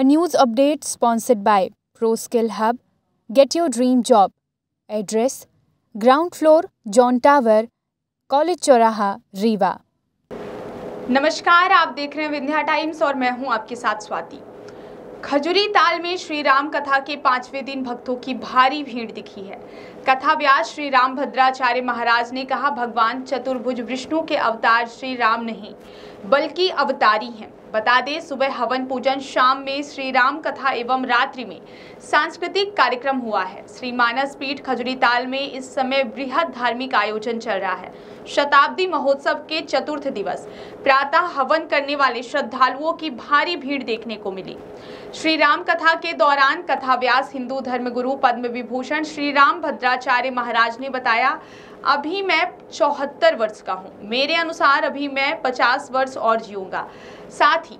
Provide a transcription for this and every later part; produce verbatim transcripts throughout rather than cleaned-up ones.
A news update sponsored by Proskill hub, Get your dream job. Address ground floor, John tower, college चौराहा, रीवा। नमस्कार, आप देख रहे हैं विंध्या टाइम्स और मैं हूं आपके साथ स्वाति। खजुरीताल में श्री राम कथा के पांचवें दिन भक्तों की भारी भीड़ दिखी है। कथा व्यास श्री रामभद्राचार्य महाराज ने कहा, भगवान चतुर्भुज विष्णु के अवतार श्री राम नहीं बल्कि अवतारी हैं। बता दें, सुबह हवन पूजन, शाम में श्री राम कथा एवं रात्रि में सांस्कृतिक कार्यक्रम हुआ है। श्री मानस पीठ खजुरीताल में इस समय बृहद धार्मिक आयोजन चल रहा है। शताब्दी महोत्सव के चतुर्थ दिवस प्रातः हवन करने वाले श्रद्धालुओं की भारी भीड़ देखने को मिली। श्री राम कथा के दौरान कथाव्यास हिंदू धर्मगुरु पद्म विभूषण श्री रामभद्राचार्य महाराज ने बताया, अभी मैं चौहत्तर वर्ष का हूँ, मेरे अनुसार अभी मैं पचास वर्ष और जीऊँगा। साथ ही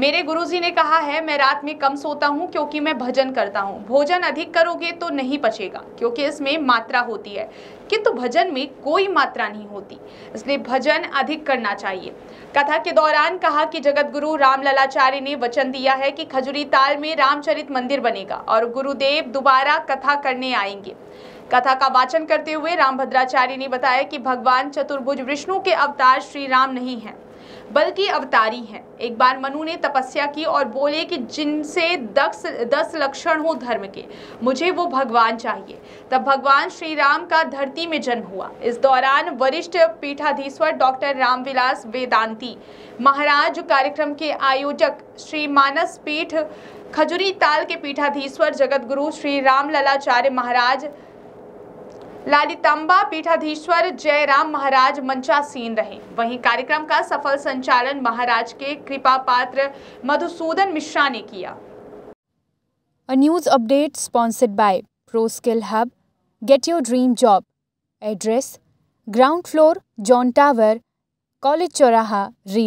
मेरे गुरुजी ने कहा है, मैं रात में कम सोता हूँ क्योंकि मैं भजन करता हूँ। भोजन अधिक करोगे तो नहीं पचेगा क्योंकि इसमें मात्रा होती है, किंतु भजन में कोई मात्रा नहीं होती, इसलिए भजन अधिक करना चाहिए। कथा के दौरान कहा कि जगत गुरु राम ललाचार्य ने वचन दिया है कि खजुरीताल में रामचरित मंदिर बनेगा और गुरुदेव दोबारा कथा करने आएंगे। कथा का वाचन करते हुए रामभद्राचार्य ने बताया कि भगवान चतुर्भुज विष्णु के अवतार श्री राम नहीं हैं बल्कि अवतारी हैं। एक बार मनु ने तपस्या की और बोले कि जिनसे दस दस लक्षण हो धर्म के, मुझे वो भगवान चाहिए। तब भगवान श्री राम का धरती में जन्म हुआ। इस दौरान वरिष्ठ पीठाधीश्वर डॉक्टर रामविलास वेदांती महाराज, कार्यक्रम के आयोजक श्री मानस पीठ खजुरीताल के पीठाधीश्वर जगतगुरु श्री राम ललाचार्य महाराज, लालितांबा पीठाधीश्वर जयराम महाराज मंचासीन रहे। वहीं कार्यक्रम का सफल संचालन महाराज के कृपा पात्र मधुसूदन मिश्रा ने किया। अ news update sponsored by ProSkill hub, get your dream job. Address ground floor, John tower, college चौराहा, रीवा।